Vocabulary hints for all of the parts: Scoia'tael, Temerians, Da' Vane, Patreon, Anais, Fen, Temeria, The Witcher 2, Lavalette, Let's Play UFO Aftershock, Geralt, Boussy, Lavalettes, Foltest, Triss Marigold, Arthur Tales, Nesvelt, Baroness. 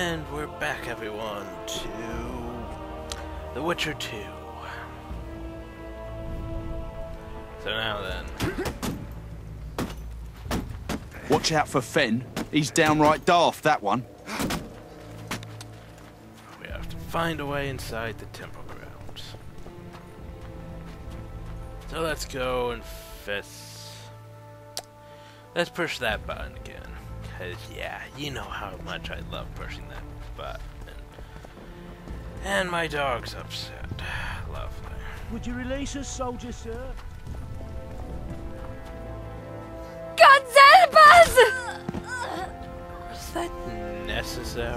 And we're back, everyone, to The Witcher 2. So now then... Watch out for Fen. He's downright daft, that one. We have to find a way inside the temple grounds. So let's go and let's push that button again. Yeah, you know how much I love pushing that button. And my dog's upset. Lovely. Would you release us, soldier, sir? God help us! Is that necessary?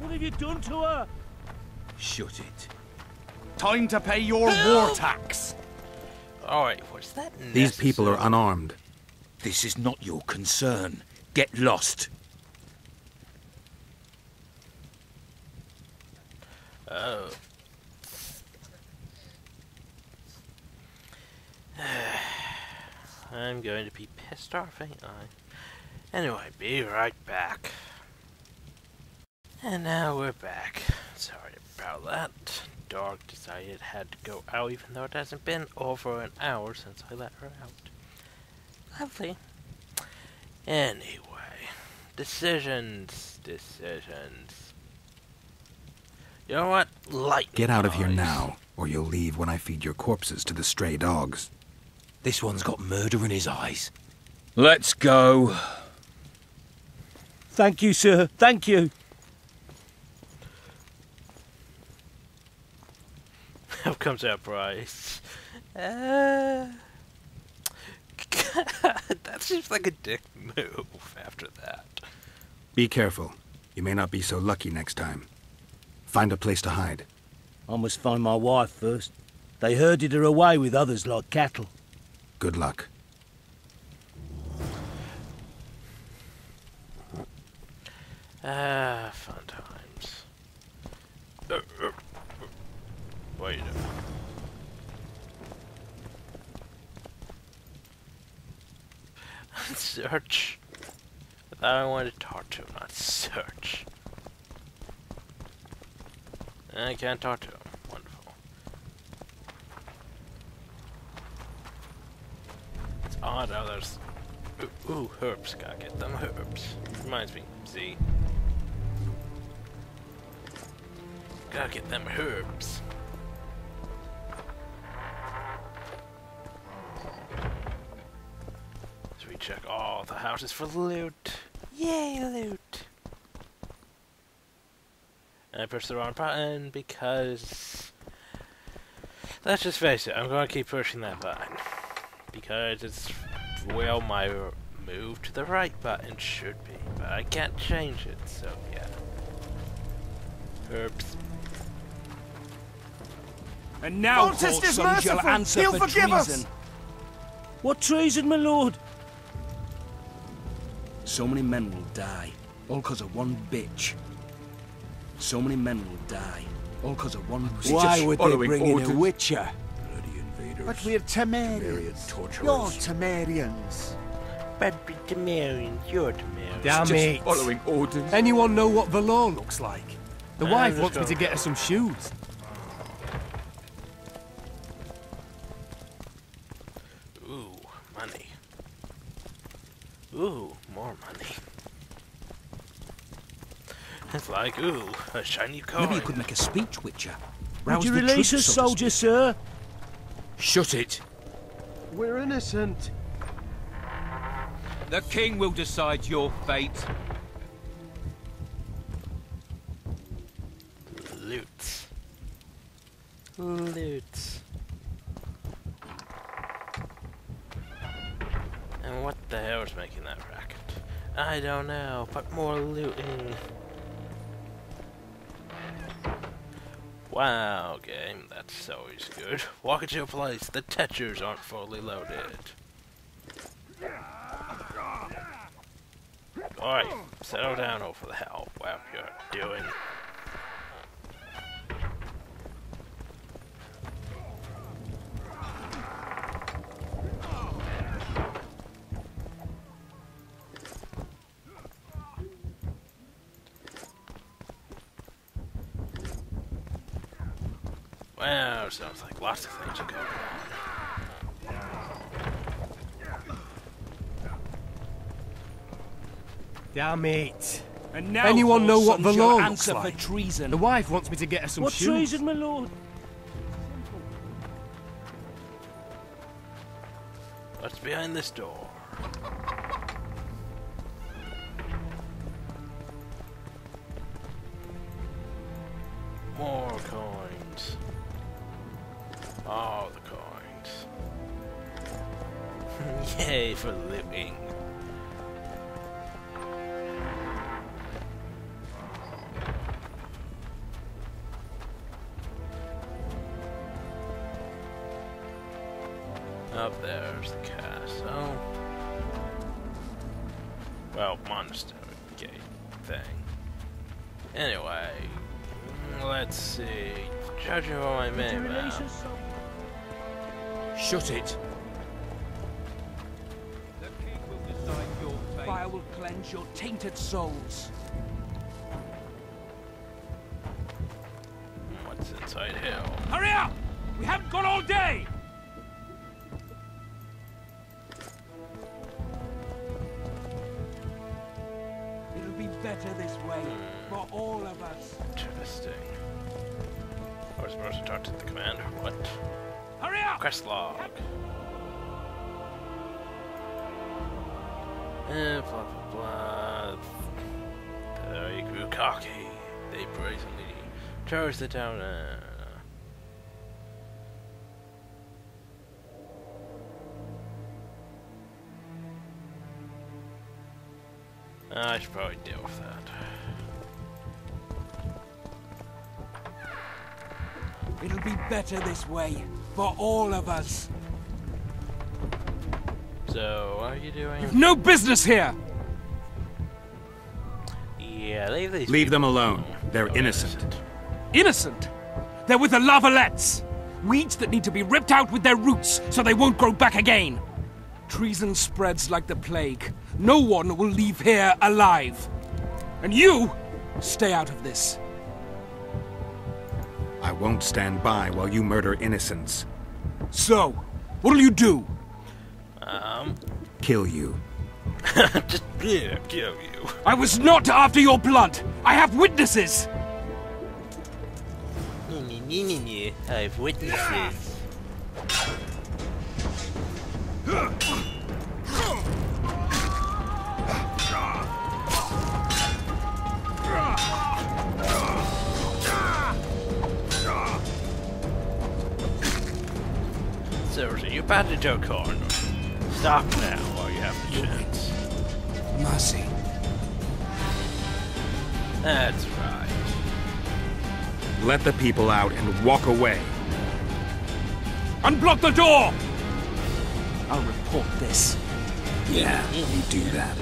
What have you done to her? Shut it. Time to pay your war tax. Alright, was that necessary? These people are unarmed. This is not your concern. Get lost. Oh. I'm going to be pissed off, ain't I? Anyway, be right back. And now we're back. Sorry about that. Dog decided it had to go out even though it hasn't been over an hour since I let her out. Lovely. Anyway. Decisions. You know what? Light. Get out of here now, or you'll leave when I feed your corpses to the stray dogs. This one's got murder in his eyes. Let's go. Thank you, sir. Thank you. Out comes our prize. That's just like a dick move after that. Be careful. You may not be so lucky next time. Find a place to hide. I must find my wife first. They herded her away with others like cattle. Good luck. Ah, fun times. Wait a minute. Search. I thought I wanted to talk to him, not search. I can't talk to him. Wonderful. It's odd how there's... Ooh, herbs. Gotta get them herbs. Reminds me, see? Gotta get them herbs. Check all the houses for loot. Yay, loot! And I pushed the wrong button because... Let's just face it, I'm going to keep pushing that button. Because it's where my move to the right button should be. But I can't change it, so yeah. Herbs. And now, Foltest is merciful! He'll forgive us! What treason, my lord? So many men will die, all cause of one bitch. So many men will die, all cause of one bitch. Why would they bring in a witcher? Bloody invaders. But we're Temerians. You're Temerians. But we're Temerians. You're Temerians. Damn it. Following orders. Anyone know what the law looks like? The wife wants me to get her some shoes. Ooh, money. Ooh. More money. It's like, ooh, a shiny coin. Maybe you could make a speech, Witcher. Would you release us, soldier, sir? Shut it. We're innocent. The king will decide your fate. Loot. Loot. And what the hell is making that racket? I don't know, but more looting. Wow, game, that's always good. Walk into a place, the tetchers aren't fully loaded. Alright, settle down over the hell. Wow, you're doing. Well, sounds like lots of things are going on. Damn it. And now anyone know what the law looks like? Treason. The wife wants me to get her some shoes. What treason, my lord? What's behind this door? More coins. All the coins. Yay for living. Up there's the castle. Well, monastery gate thing. Anyway, let's see. Judging by my mini-map. Shut it. The king will decide your fate. Fire will cleanse your tainted souls. What's inside here? Hurry up! We haven't got all day! Quest log. Blah blah blah. They grew cocky. They brazenly chose the town. I should probably deal with that. It'll be better this way. For all of us. So, what are you doing? You've no business here! Yeah, leave them alone. They're innocent. Innocent? They're with the Lavalettes! Weeds that need to be ripped out with their roots so they won't grow back again. Treason spreads like the plague. No one will leave here alive. And you, stay out of this. I won't stand by while you murder innocents. So, what'll you do? Kill you. Just, yeah, kill you. I was not after your blood. I have witnesses. I have witnesses. Seriously, you're about to do corn. Stop now while you have the chance. Mercy. That's right. Let the people out and walk away. Unblock the door! I'll report this. Yeah, you do that.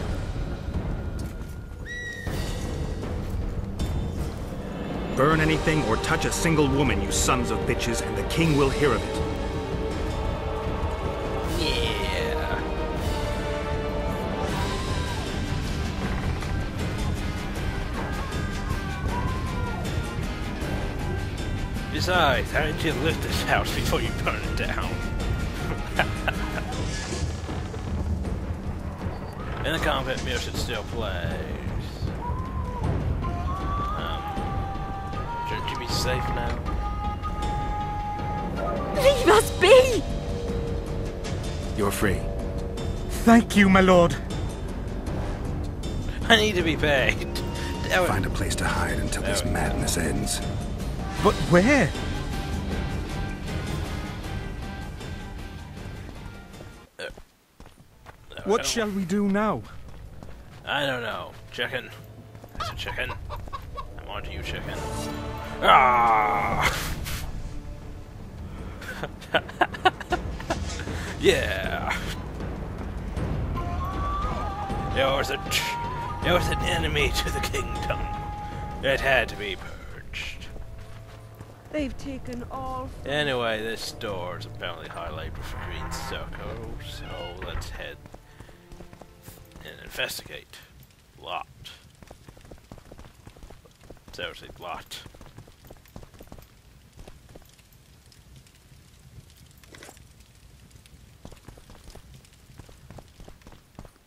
Burn anything or touch a single woman, you sons of bitches, and the king will hear of it. Besides, how did you live this house before you burn it down? And the combat music still plays. Shouldn't you be safe now? Leave us be! You're free. Thank you, my lord. I need to be paid. Find a place to hide until this madness ends. But where? What shall we do now? I don't know. Chicken. It's a chicken. I'm onto you, chicken. Ah! Yeah. There was an enemy to the kingdom. It had to be. They've taken all. Anyway, this door is apparently highlighted for green stucco, so let's head and investigate. Locked. Seriously, locked.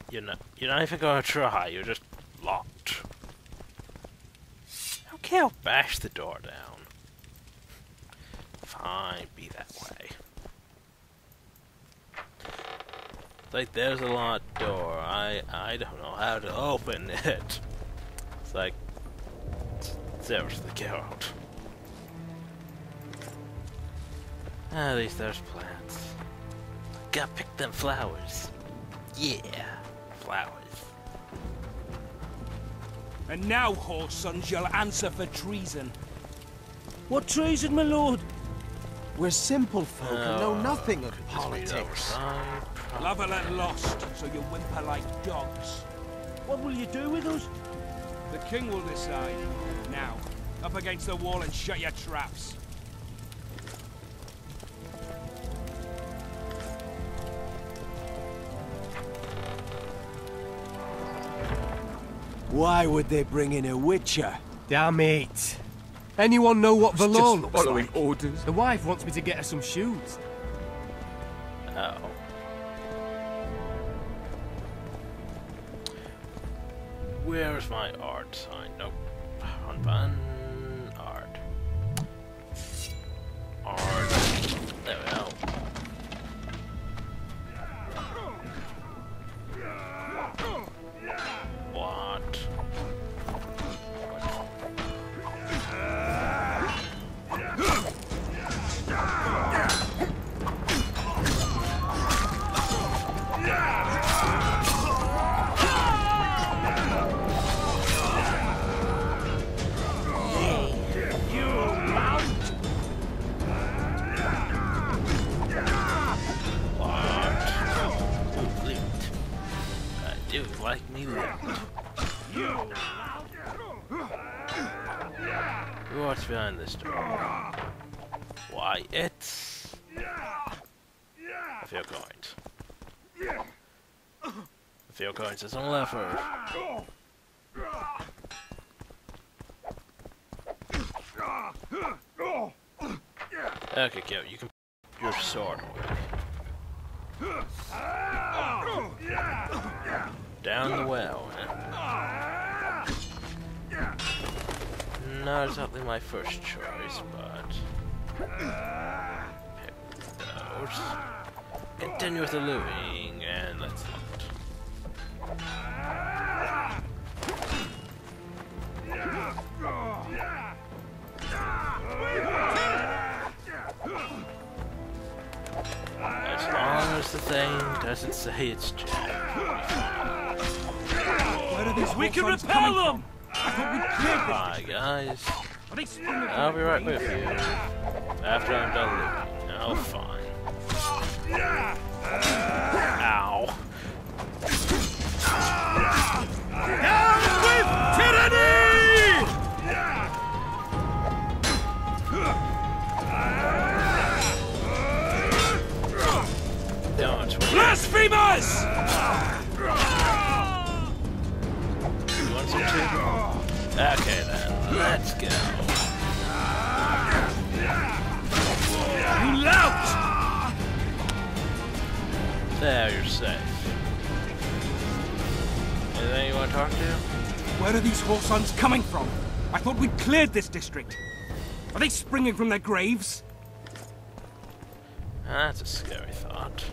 You're not even gonna try, you're just locked. Okay, I'll bash the door down. Fine, be that way. Like, there's a locked door. I don't know how to open it. It's like, seriously, Geralt. At least there's plants. Gotta pick them flowers. Yeah, flowers. And now, whoresons, you'll answer for treason. What treason, my lord? We're simple folk and know nothing of politics. Lavalette lost, so you whimper like dogs. What will you do with us? The king will decide. Now, up against the wall and shut your traps. Why would they bring in a witcher? Damn it! Anyone know what the law looks like? Orders. The wife wants me to get her some shoes. Oh. Where's my art sign? Nope. Unban art. Art. There we go. It's on left her. Okay, go. You can put your sword away. Down the well. Not exactly my first choice, but pick those. Continue with the looting, and let's. As long as the thing doesn't say it's Jack. Where are these we can repel them! Bye, guys. I'll be right with you after I'm done looting. Oh, fine. Ow. Down with tyranny! Don't worry. Blasphemers! You want some too? Okay then, let's go. You lout! There, you're safe. Anything you want to talk to? Where are these whoresons coming from? I thought we'd cleared this district. Are they springing from their graves? That's a scary thought.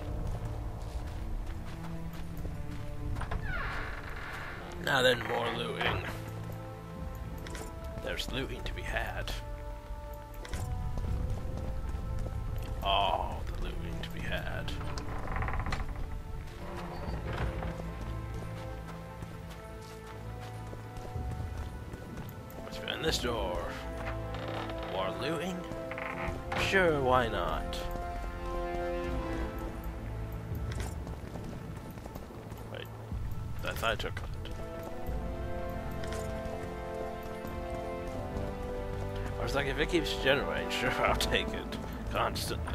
Now then, more looting. There's looting to be had. Oh, the looting to be had. This door. More looting? Sure, why not? Wait, that I took it. I was like, if it keeps generating, sure, I'll take it constantly.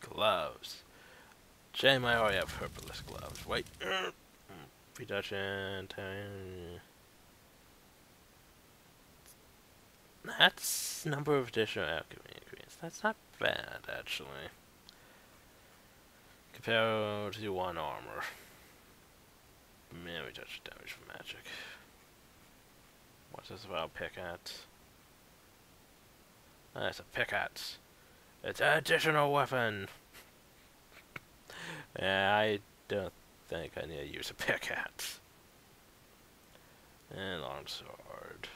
Gloves. Jam, I already have herbalist gloves. Wait. Production time. That's number of additional alchemy ingredients. That's not bad, actually. Compare to one armor. Maybe touch damage from magic. What's this about pickaxe? That's a pickaxe. It's an additional weapon! Yeah, I don't think I need to use a pickaxe. And longsword.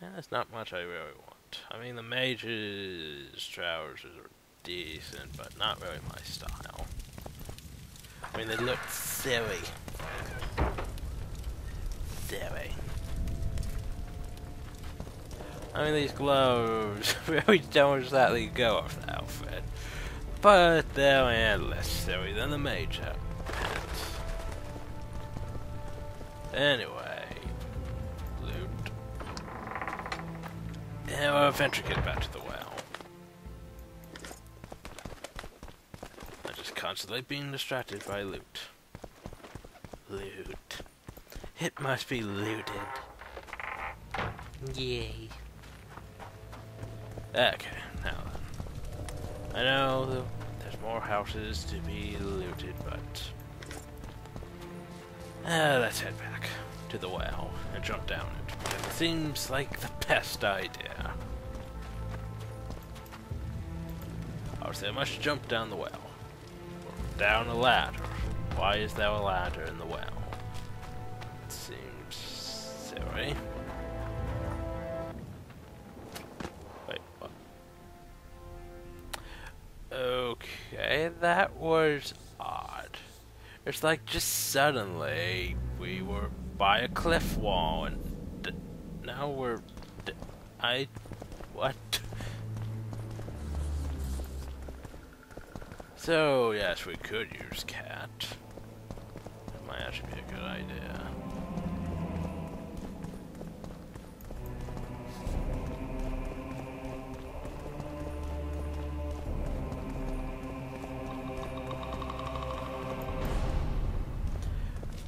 Yeah, there's not much I really want. I mean, the mage's trousers are decent, but not really my style. I mean, they look silly. Silly. I mean, these gloves really don't exactly go off the outfit. But they're less silly than the mage pants. Anyway. Loot. And we'll venture kit back to the well. I'm just constantly being distracted by loot. Loot. It must be looted. Yay. Okay, now then. I know there's more houses to be looted, but... let's head back to the well and jump down it, because it seems like the best idea. Obviously, I must jump down the well. Or down a ladder. Why is there a ladder in the well? It seems silly. Okay, that was odd. It's like just suddenly we were by a cliff wall and now we're... what? So, yes, we could use cat. That might actually be a good idea.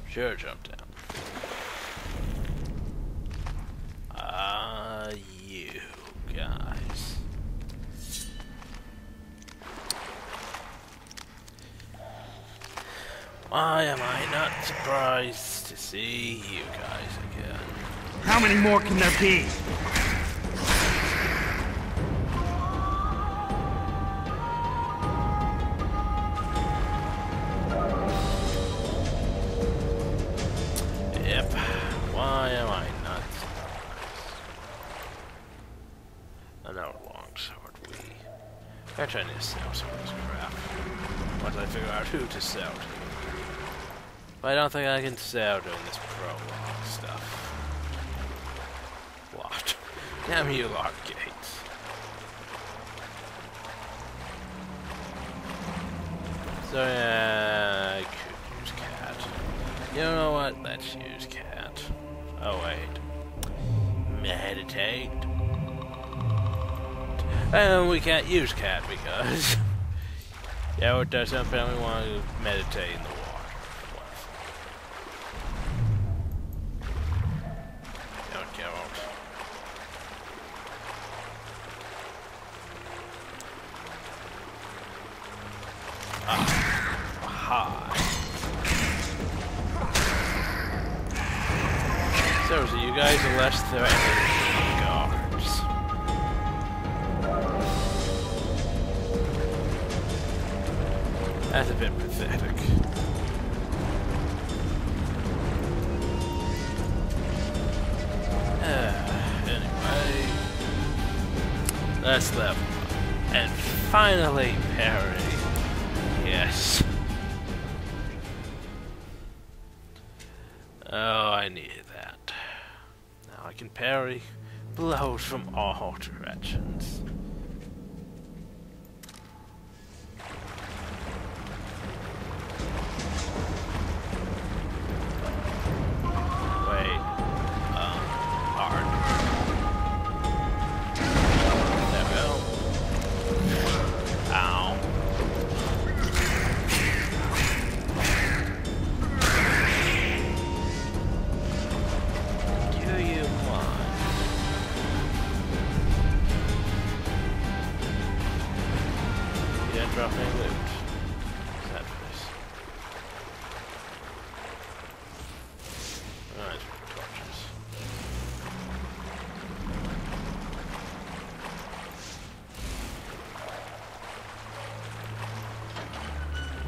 Sure, jump down. You guys. Why am I not surprised to see you guys again? How many more can there be? I need to sell some of this crap. Once I figure out who to sell to. But I don't think I can sell during this prologue stuff. Locked. Damn you, locked gates. So yeah, I could use cat. You know what? Let's use cat. Oh wait. Meditate. And we can't use cat because yeah, it does something we want to meditate in the water. Don't care about it. Aha. So you guys are less threatening. That's a bit pathetic. Anyway, let's level up. And finally parry. Yes. Oh, I needed that. Now I can parry blows from all directions.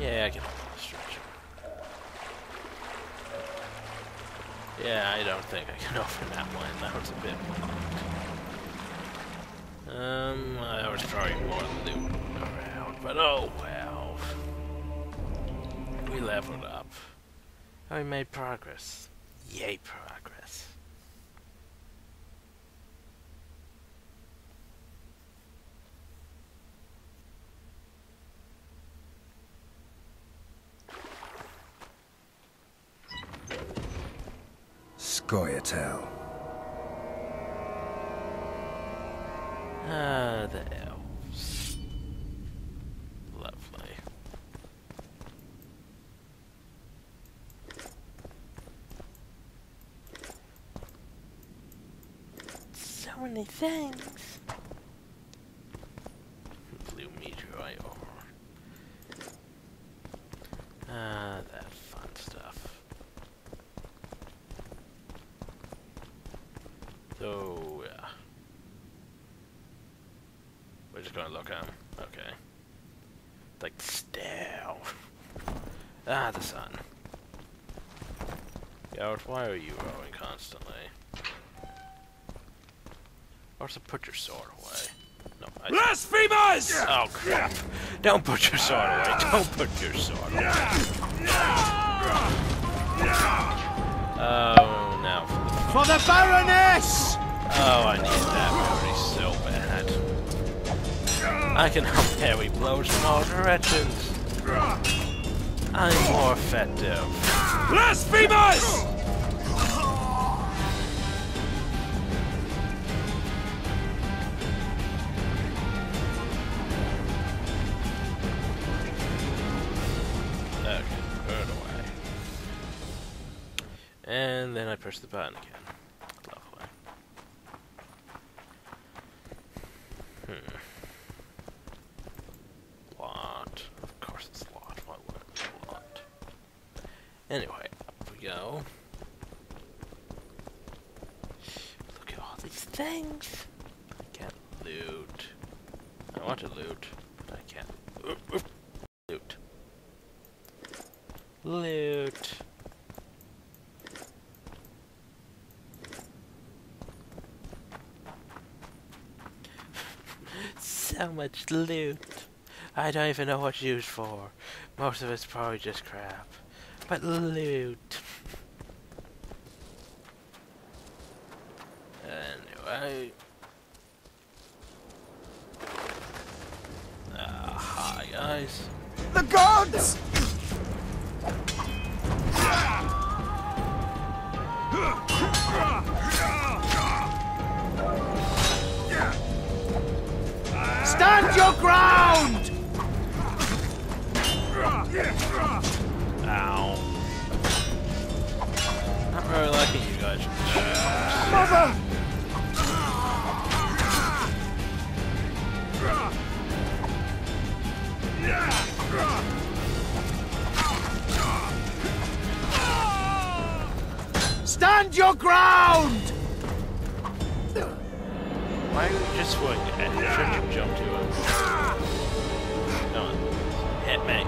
Yeah, I can hold the stretcher. Yeah, I don't think I can open that one. That one's a bit blocked. I was drawing more than they would around, but oh well. We leveled up. I made progress. Yay, progress. Scoia'tael. Ah, the elves. Lovely. So many things. Blue meteorite ore. Ah, that fun stuff. So, yeah. We're just gonna look at him. Okay. Like, stare. Ah, the sun. Geralt, why are you rolling constantly? Also, put your sword away. No, I... Blasphemers! Oh, crap. Don't put your sword away. Don't put your sword away. Oh, now for the... For the Baroness! Oh, I need that memory so bad. I can help parry blows in all directions. I'm more effective. Blasphemers! Okay, put it away. And then I push the button again. Lot. Of course it's lot. Why wouldn't it be lot? Anyway, up we go. Look at all these things. I can't loot. I want to loot, but I can't. Loot. Loot. So much loot. I don't even know what it's used for. Most of it's probably just crap. But loot. Anyway. Hi guys. The gods! Stand your ground! Ow. Not very lucky, you guys. Mother! Stand your ground! Why are you just swinging at him? Shouldn't you jump to him? Come on. Hit me.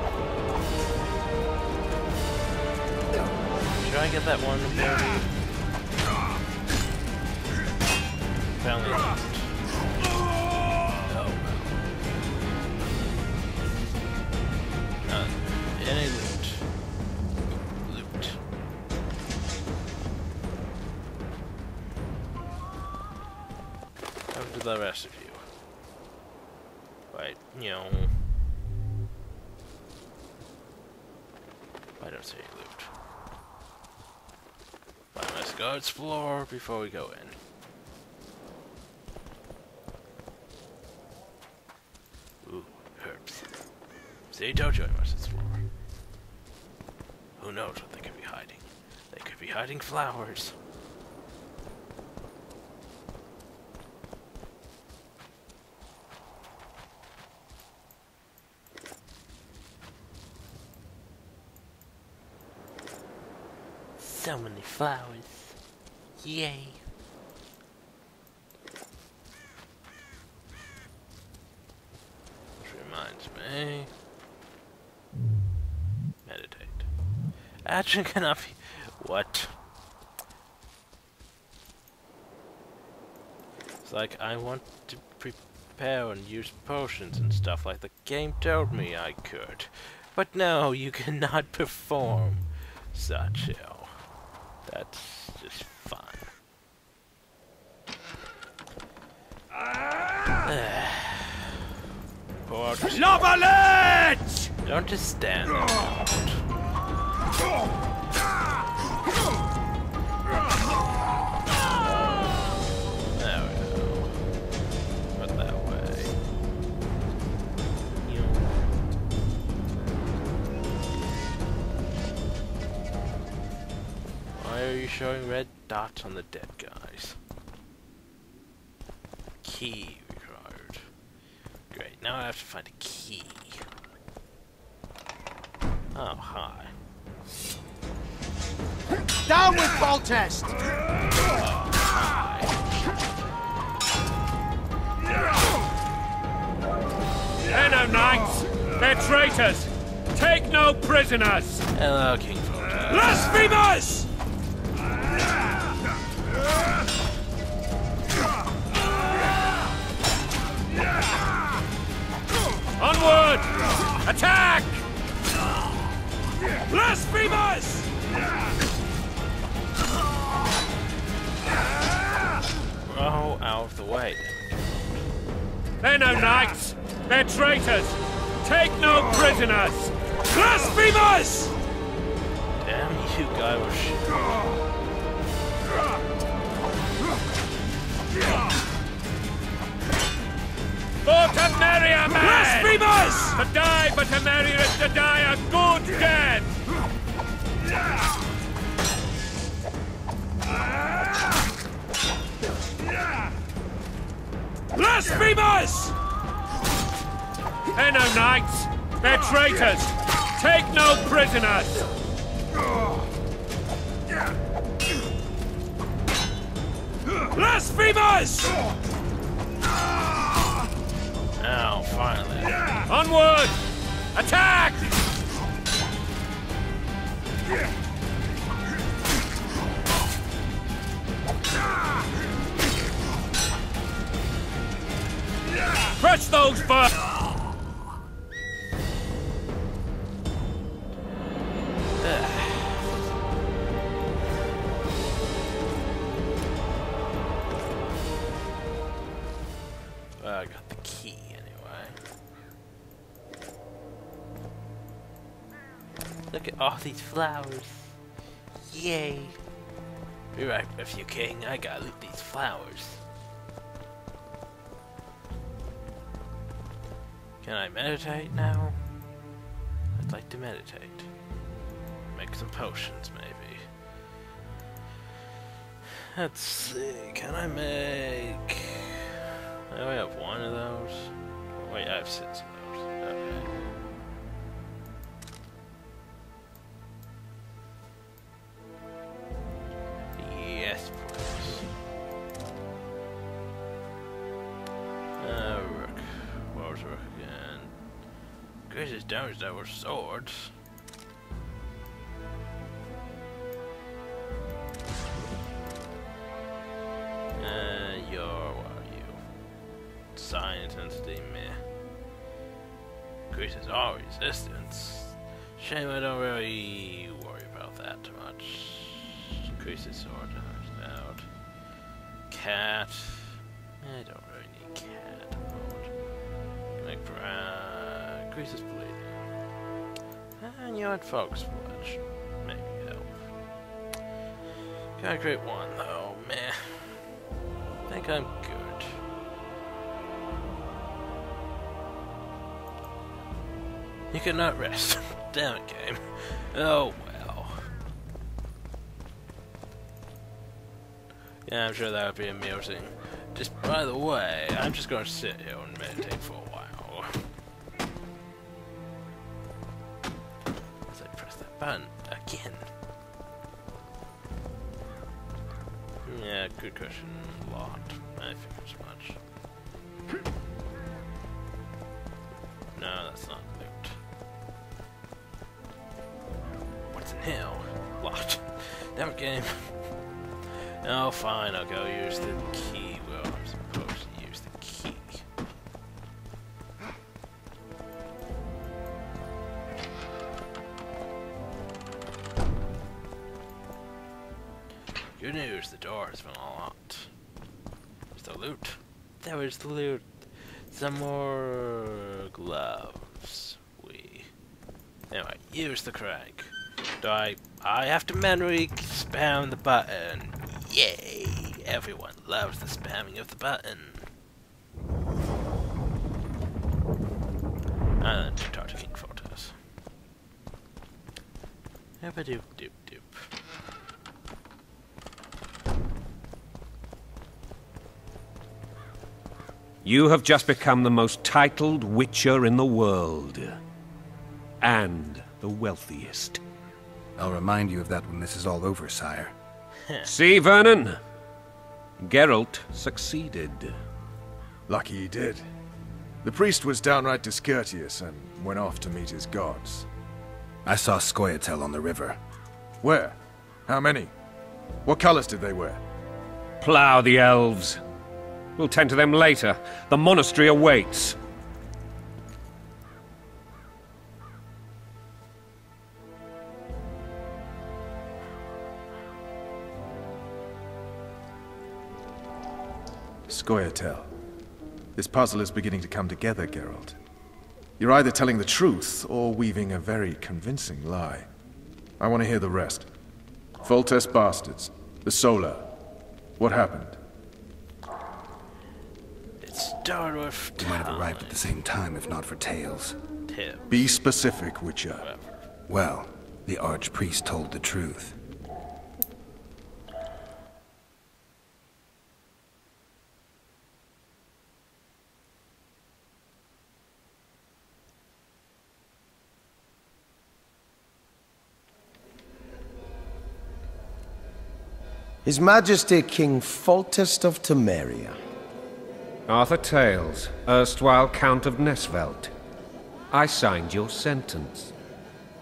Should I get that one? Apparently not. Oh. None. Any loot. Loot. Over to the rest of you. Right, you know. I don't see loot. But let's go explore before we go in. Ooh, herbs. See, don't you? I must explore. Who knows what they could be hiding? They could be hiding flowers. So many flowers. Yay. Which reminds me. Action cannot be... What? It's like, I want to prepare and use potions and stuff like the game told me I could. But no, you cannot perform such, oh. That's just fun. Lavalettes! Don't just stand out. Showing red dots on the dead guys. Key required. Great, now I have to find a key. Oh, hi. Down with Foltest! Oh, hi. Hello, knights! They're traitors! Take no prisoners! Hello, King Foltest. Blasphemers! Onward! Attack! Blasphemers! Oh, out of the way. They're no knights! They're traitors! Take no prisoners! Blasphemers! Damn you, guy was shit. For Temeria, man! Blasphemers! To die for Temeria is to die a good death! Blasphemers! They're no knights! They're traitors! Take no prisoners! Blasphemers! Now, finally. Onward! Attack! Crush those birds! I got the key. Look at all these flowers. Yay. Be right with you, King. I gotta loot these flowers. Can I meditate now? I'd like to meditate. Make some potions, maybe. Let's see. Can I make... I only have one of those. Wait, I have 6 of those. Okay. Damage that were swords. What are you? Psi intensity, meh. Increases all resistance. Shame I don't really worry about that too much. Increases sword damage out. Cat. I don't really need cat. Make for increases bleed. And you had Fox Fletch. Maybe help. Can I create one though? Meh. I think I'm good. You cannot rest. Damn it, game. Oh well. Yeah, I'm sure that would be amusing. Just by the way, I'm just gonna sit here and meditate for a while. Button again. Yeah, good question. A lot. I figure as much. No, that's not loot. What's in hell? Damn it, game. Oh, fine, I'll go use the key. Well, I'm supposed to use the key. Good news, the door has been unlocked. There's the loot. There is the loot. Some more gloves. Anyway, use the crank. Do I have to manually spam the button. Yay! Everyone loves the spamming of the button. And talk to King Foltest. Have a doop doop doop. You have just become the most titled witcher in the world. And the wealthiest. I'll remind you of that when this is all over, sire. See, Vernon? Geralt succeeded. Lucky he did. The priest was downright discourteous and went off to meet his gods. I saw Scoia'tael on the river. Where? How many? What colors did they wear? Plough the elves. We'll tend to them later. The monastery awaits. Scoia'tael, this puzzle is beginning to come together, Geralt. You're either telling the truth or weaving a very convincing lie. I want to hear the rest. Foltest bastards, the Solar. What happened? It started with. We might have arrived at the same time, if not for tales. Be specific, Witcher. Well, the Archpriest told the truth. His Majesty King Foltest of Temeria. Arthur Tales, erstwhile Count of Nesvelt. I signed your sentence.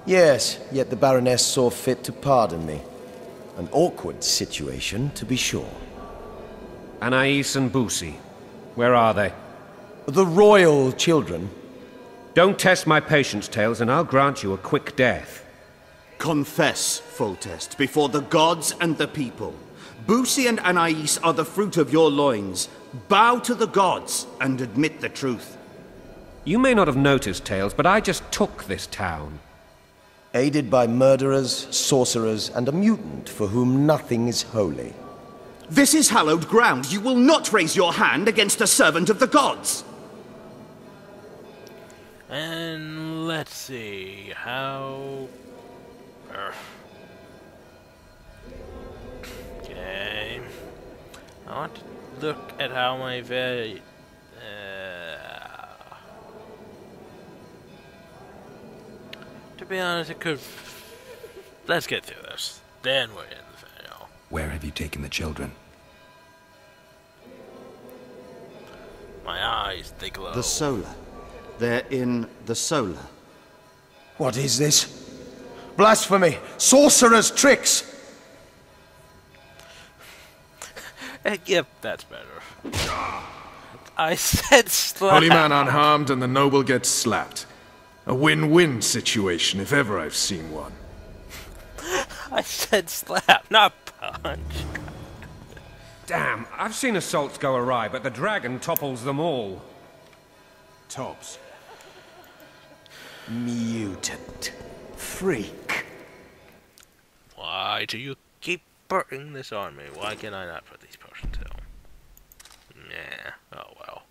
Yes, yet the Baroness saw fit to pardon me. An awkward situation, to be sure. Anais and Boussy, where are they? The royal children. Don't test my patience, Tales, and I'll grant you a quick death. Confess, Foltest, before the gods and the people. Boussy and Anais are the fruit of your loins. Bow to the gods and admit the truth. You may not have noticed, Tales, but I just took this town. Aided by murderers, sorcerers, and a mutant for whom nothing is holy. This is hallowed ground. You will not raise your hand against a servant of the gods. And let's see how... Okay. I want to look at how my very to be honest, it could. Let's get through this. Then we're in the video. Where have you taken the children? My eyes, they glow. The Solar. They're in the Solar. What is this? Blasphemy! Sorcerer's tricks! Yep, that's better. I said slap! Holy man unharmed and the noble gets slapped. A win-win situation, if ever I've seen one. I said slap, not punch. Damn, I've seen assaults go awry, but the dragon topples them all. Tops. Mutant. Freak. Why do you keep putting this on me? Why can I not put these potions down? Nah, oh well.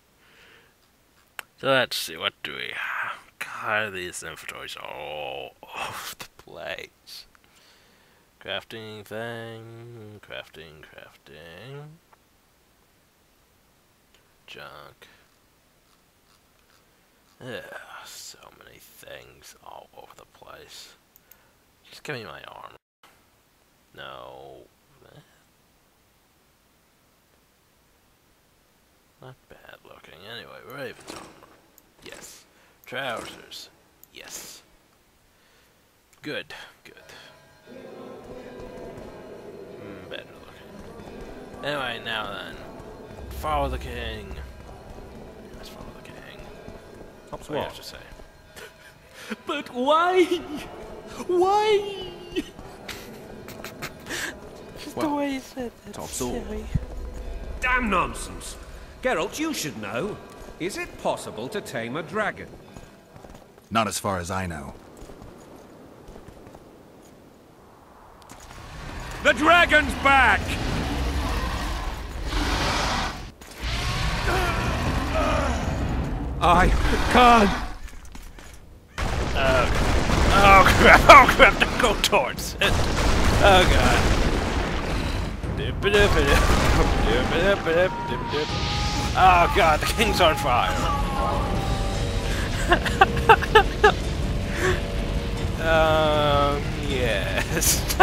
So let's see, what do we have? God, these inventories are all off the place. Crafting thing, crafting. Junk. Ugh, so many things all over the place. Just give me my armor. No. Not bad looking. Anyway, Raven's armor. Yes. Trousers. Yes. Good. Anyway, now then. Follow the king. Let's follow the king. That's what I have to say. But why? Why? Just well, the way you said that. Top silly. Damn nonsense! Geralt, you should know. Is it possible to tame a dragon? Not as far as I know. The dragon's back! I can't. Oh crap! Oh crap! Don't go towards it! Oh god! Oh god, the king's on fire! Yes.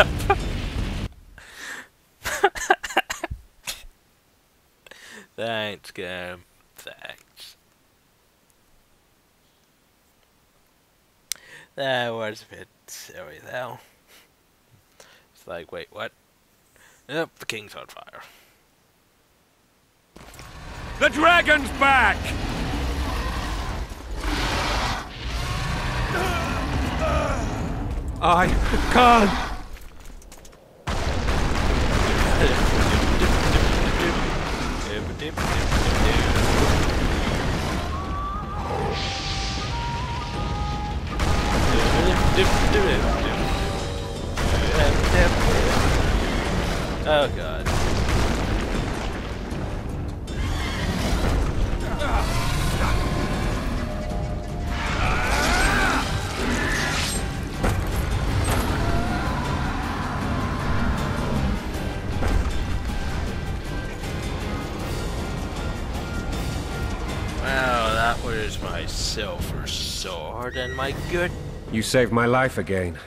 Thanks, game. Thanks. That was a bit silly, though. It's like, wait, what? Nope, the king's on fire. The dragon's back! I can't! Oh god. My silver sword and my good... You saved my life again.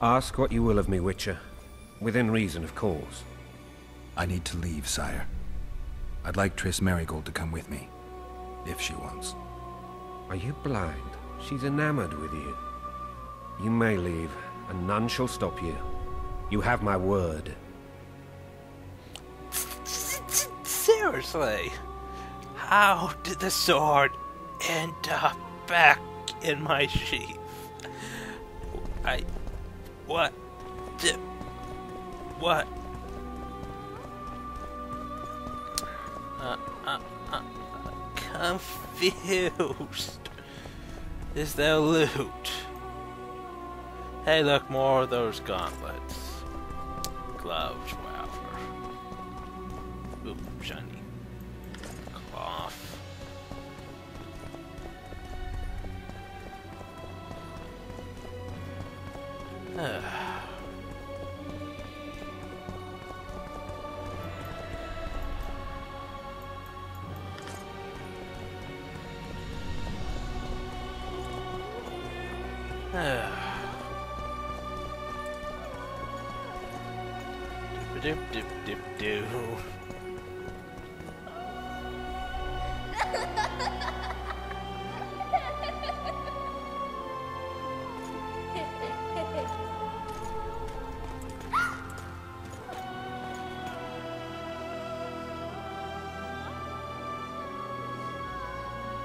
Ask what you will of me, Witcher. Within reason, of course. I need to leave, sire. I'd like Triss Marigold to come with me. If she wants. Are you blind? She's enamored with you. You may leave, and none shall stop you. You have my word. Seriously? How did the sword end up back in my sheath? What? Confused. Is there loot? Hey, look, more of those gauntlets. Gloves, whatever. Ooh, shiny. Off.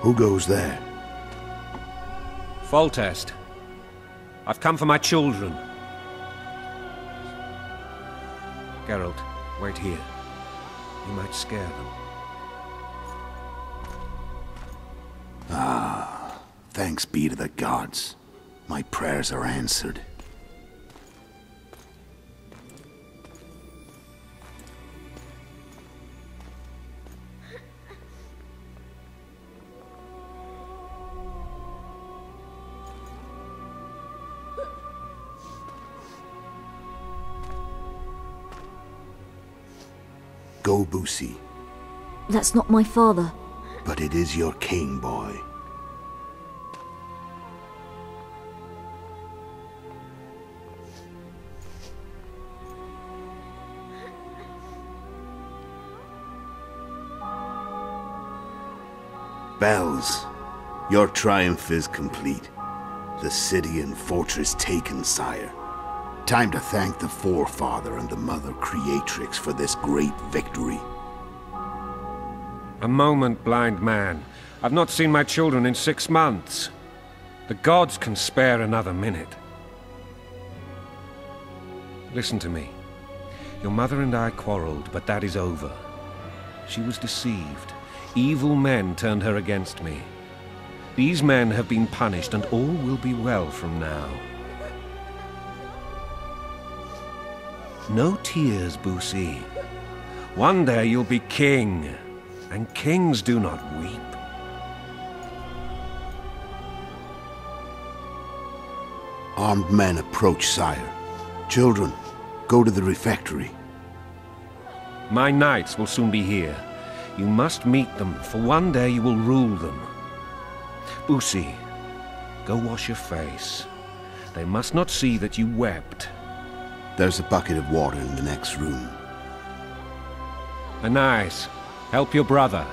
Who goes there? Foltest. I've come for my children. Geralt, wait here. You might scare them. Ah, thanks be to the gods. My prayers are answered. Go, Boussy. That's not my father. But it is your king, boy. Bells, your triumph is complete. The city and fortress taken, sire. time to thank the Forefather and the Mother Creatrix for this great victory. A moment, blind man. I've not seen my children in 6 months. The gods can spare another minute. Listen to me. Your mother and I quarreled, but that is over. She was deceived. Evil men turned her against me. These men have been punished, and all will be well from now. No tears, Boussy. One day you'll be king, and kings do not weep. Armed men approach, sire. Children, go to the refectory. My knights will soon be here. You must meet them, for one day you will rule them. Boussy, go wash your face. They must not see that you wept. There's a bucket of water in the next room. Anais, help your brother.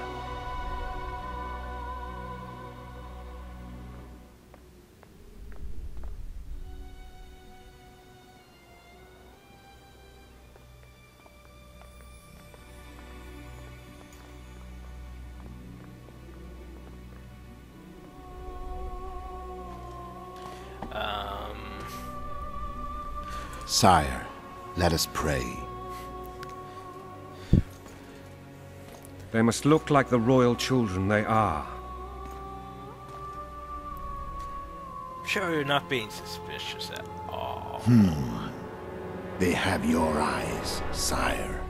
Sire, let us pray. They must look like the royal children they are. I'm sure you're not being suspicious at all. They have your eyes, sire.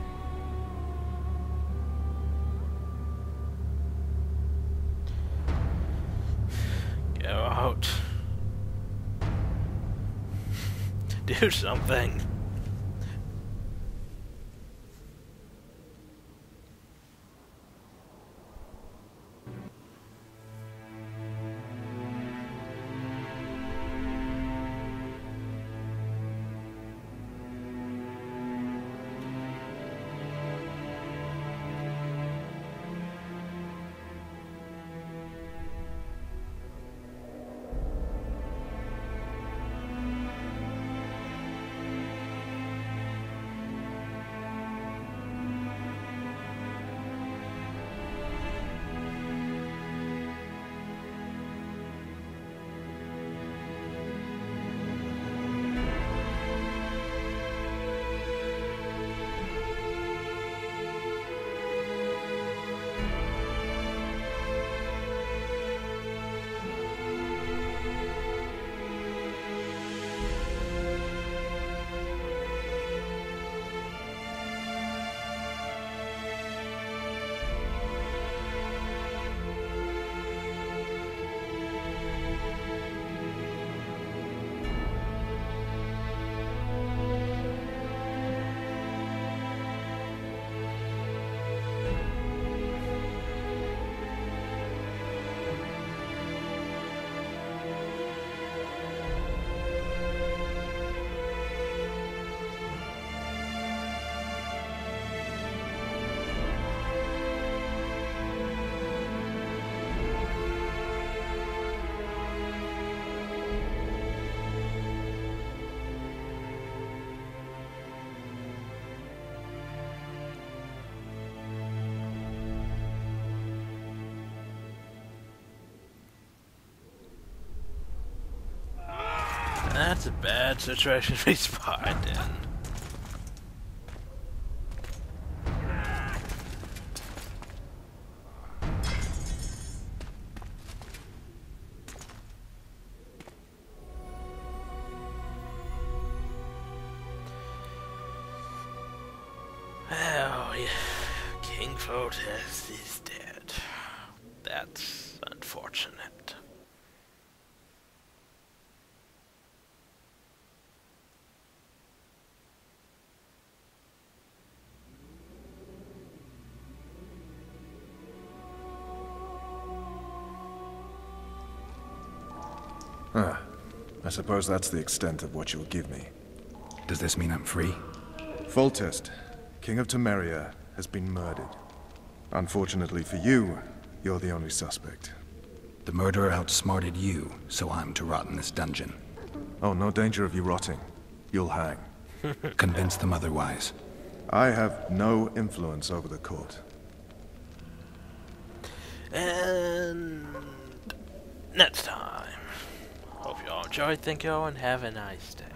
Go out. Do something. That's a bad situation to be spotted in. Well, yeah. King Foltest is dead. That's unfortunate. Ah, I suppose that's the extent of what you'll give me. Does this mean I'm free? Foltest, King of Temeria, has been murdered. Unfortunately for you, you're the only suspect. The murderer outsmarted you, so I'm to rot in this dungeon. Oh, no danger of you rotting. you'll hang. Convince them otherwise. I have no influence over the court. And next time. Hope you all enjoyed. Thank you all and have a nice day.